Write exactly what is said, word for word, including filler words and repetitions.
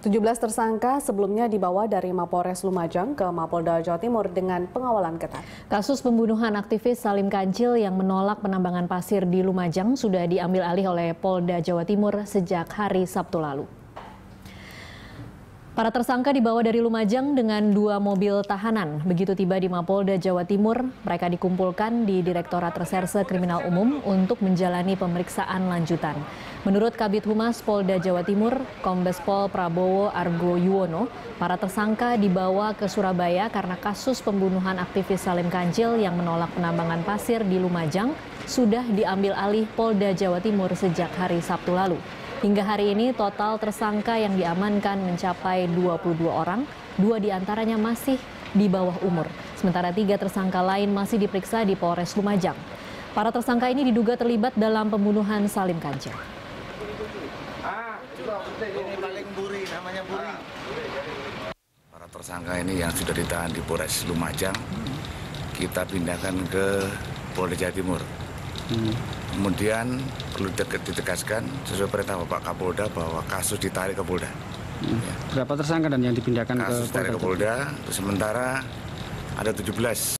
tujuh belas tersangka sebelumnya dibawa dari Mapolres Lumajang ke Mapolda Jawa Timur dengan pengawalan ketat. Kasus pembunuhan aktivis Salim Kancil yang menolak penambangan pasir di Lumajang sudah diambil alih oleh Polda Jawa Timur sejak hari Sabtu lalu. Para tersangka dibawa dari Lumajang dengan dua mobil tahanan. Begitu tiba di Mapolda Jawa Timur, mereka dikumpulkan di Direktorat Reserse Kriminal Umum untuk menjalani pemeriksaan lanjutan. Menurut Kabit Humas Polda Jawa Timur, Kombes Pol Prabowo Argo Yuwono, para tersangka dibawa ke Surabaya karena kasus pembunuhan aktivis Salim Kancil yang menolak penambangan pasir di Lumajang sudah diambil alih Polda Jawa Timur sejak hari Sabtu lalu. Hingga hari ini total tersangka yang diamankan mencapai dua puluh dua orang, dua diantaranya masih di bawah umur. Sementara tiga tersangka lain masih diperiksa di Polres Lumajang. Para tersangka ini diduga terlibat dalam pembunuhan Salim Kancil. Para tersangka ini yang sudah ditahan di Polres Lumajang, kita pindahkan ke Polda Jawa Timur. Kemudian perlu ditegaskan sesuai perintah Bapak Kapolda bahwa kasus ditarik ke Polda. Berapa tersangka dan yang dipindahkan kasus ke Polda? Kasus ditarik ke Polda, sementara ada tujuh belas.